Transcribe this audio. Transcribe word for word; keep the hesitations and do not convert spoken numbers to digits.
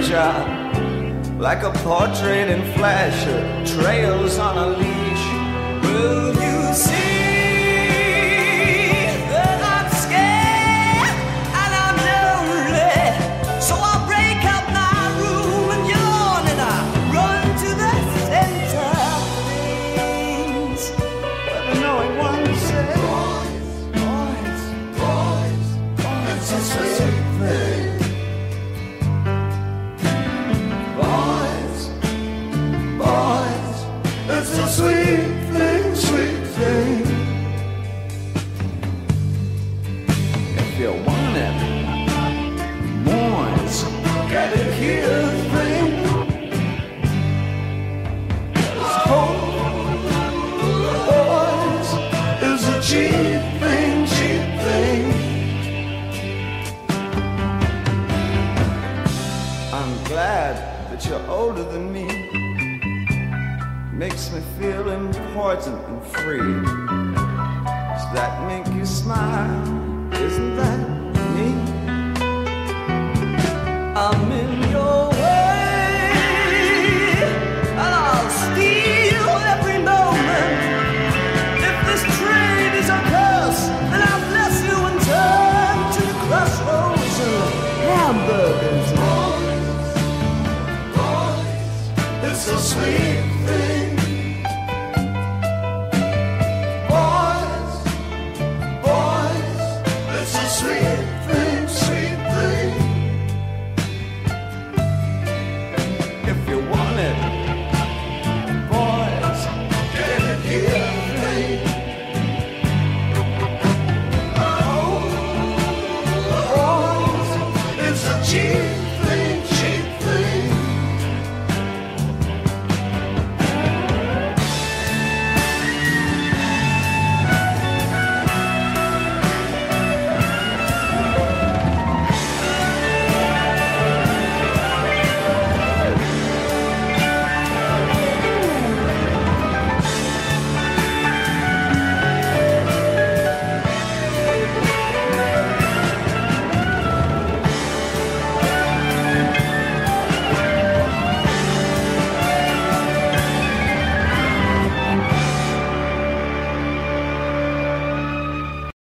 second job. Like a portrait in flash, it trails on a leash. Will you see? Sweet thing, sweet thing. If you want it, more, it's got it here, thing. It's cold, boys, it's a cheap thing, cheap thing. I'm glad that you're older than me. Makes me feel important and free. Does that make you smile? Isn't that me? I'm in your way, and I'll steal every moment. If this trade is a curse, then I'll bless you and turn to the crossroads of hamburgers. Boys, boys, it's so sweet. If you want it,